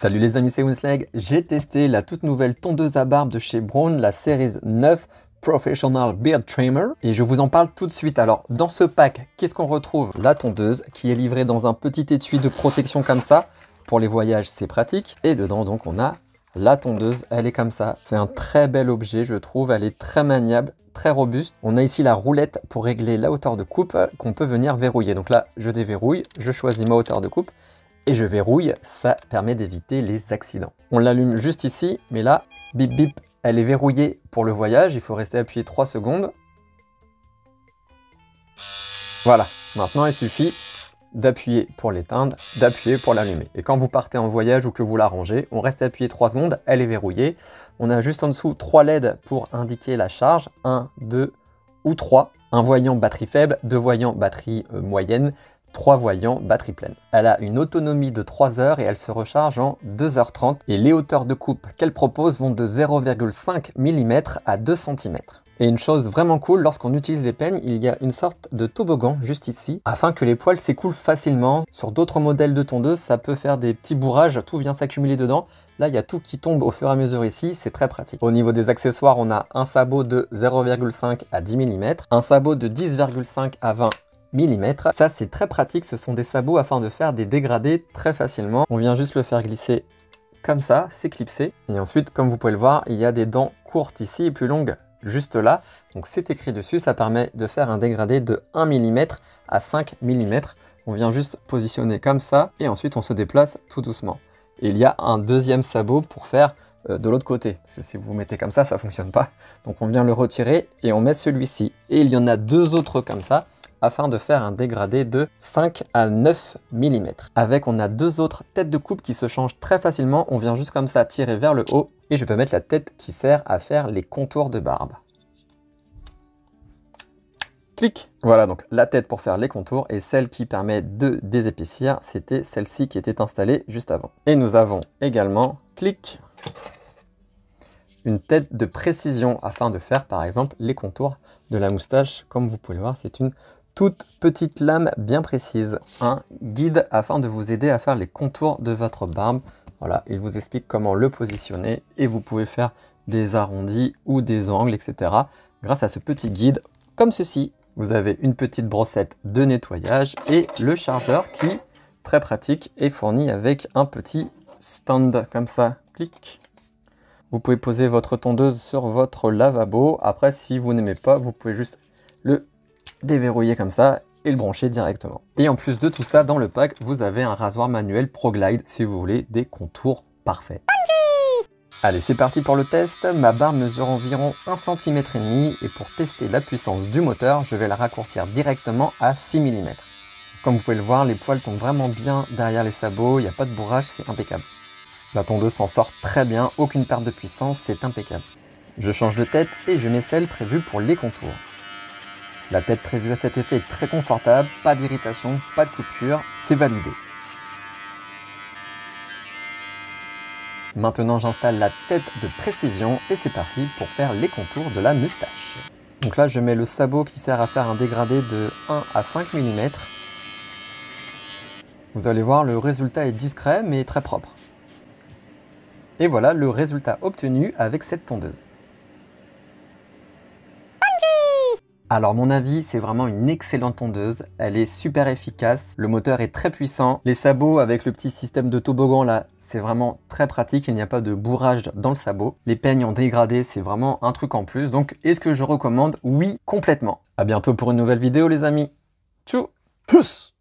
Salut les amis, c'est Winslegue. J'ai testé la toute nouvelle tondeuse à barbe de chez Braun, la Series 9 Professional Beard Trimmer, et je vous en parle tout de suite. Alors dans ce pack, qu'est-ce qu'on retrouve? La tondeuse qui est livrée dans un petit étui de protection comme ça. Pour les voyages, c'est pratique. Et dedans, donc, on a la tondeuse. Elle est comme ça. C'est un très bel objet, je trouve. Elle est très maniable, très robuste. On a ici la roulette pour régler la hauteur de coupe qu'on peut venir verrouiller. Donc là, je déverrouille, je choisis ma hauteur de coupe. Et je verrouille, ça permet d'éviter les accidents. On l'allume juste ici, mais là, bip bip, elle est verrouillée pour le voyage. Il faut rester appuyé 3 secondes. Voilà, maintenant il suffit d'appuyer pour l'éteindre, d'appuyer pour l'allumer. Et quand vous partez en voyage ou que vous la rangez, on reste appuyé 3 secondes, elle est verrouillée. On a juste en dessous 3 LED pour indiquer la charge, 1, 2 ou 3. Un voyant batterie faible, 2 voyants batterie moyenne, 3 voyants batterie pleine. Elle a une autonomie de 3 heures et elle se recharge en 2h30. Et les hauteurs de coupe qu'elle propose vont de 0,5 mm à 2 cm. Et une chose vraiment cool, lorsqu'on utilise des peignes, il y a une sorte de toboggan juste ici, afin que les poils s'écoulent facilement. Sur d'autres modèles de tondeuses, ça peut faire des petits bourrages, tout vient s'accumuler dedans. Là, il y a tout qui tombe au fur et à mesure ici, c'est très pratique. Au niveau des accessoires, on a un sabot de 0,5 à 10 mm, un sabot de 10,5 à 20 mm. Ça c'est très pratique, ce sont des sabots afin de faire des dégradés très facilement. On vient juste le faire glisser comme ça, c'est clipsé. Et ensuite, comme vous pouvez le voir, il y a des dents courtes ici et plus longues juste là. Donc c'est écrit dessus, ça permet de faire un dégradé de 1 mm à 5 mm. On vient juste positionner comme ça et ensuite on se déplace tout doucement. Et il y a un deuxième sabot pour faire de l'autre côté, parce que si vous mettez comme ça, ça fonctionne pas. Donc on vient le retirer et on met celui-ci. Et il y en a 2 autres comme ça, afin de faire un dégradé de 5 à 9 mm. Avec, on a 2 autres têtes de coupe qui se changent très facilement. On vient juste comme ça tirer vers le haut et je peux mettre la tête qui sert à faire les contours de barbe. Clic! Voilà donc la tête pour faire les contours et celle qui permet de désépaissir, c'était celle-ci qui était installée juste avant. Et nous avons également, clic, une tête de précision afin de faire par exemple les contours de la moustache. Comme vous pouvez le voir, c'est une toute petite lame bien précise, un guide afin de vous aider à faire les contours de votre barbe. Voilà, il vous explique comment le positionner et vous pouvez faire des arrondis ou des angles, etc. grâce à ce petit guide comme ceci. Vous avez une petite brossette de nettoyage et le chargeur qui, très pratique, est fourni avec un petit stand comme ça. Clic. Vous pouvez poser votre tondeuse sur votre lavabo. Après, si vous n'aimez pas, vous pouvez juste le déverrouiller comme ça et le brancher directement. Et en plus de tout ça, dans le pack, vous avez un rasoir manuel ProGlide si vous voulez des contours parfaits. Allez, c'est parti pour le test. Ma barbe mesure environ 1,5 cm et pour tester la puissance du moteur, je vais la raccourcir directement à 6 mm. Comme vous pouvez le voir, les poils tombent vraiment bien derrière les sabots, il n'y a pas de bourrage, c'est impeccable. La tondeuse s'en sort très bien, aucune perte de puissance, c'est impeccable. Je change de tête et je mets celle prévue pour les contours. La tête prévue à cet effet est très confortable, pas d'irritation, pas de coupure, c'est validé. Maintenant, j'installe la tête de précision et c'est parti pour faire les contours de la moustache. Donc là, je mets le sabot qui sert à faire un dégradé de 1 à 5 mm. Vous allez voir, le résultat est discret mais très propre. Et voilà le résultat obtenu avec cette tondeuse. Alors mon avis, c'est vraiment une excellente tondeuse, elle est super efficace, le moteur est très puissant, les sabots avec le petit système de toboggan là, c'est vraiment très pratique, il n'y a pas de bourrage dans le sabot, les peignes en dégradé, c'est vraiment un truc en plus, donc est-ce que je recommande? Oui, complètement. À bientôt pour une nouvelle vidéo les amis, tchou, pouce.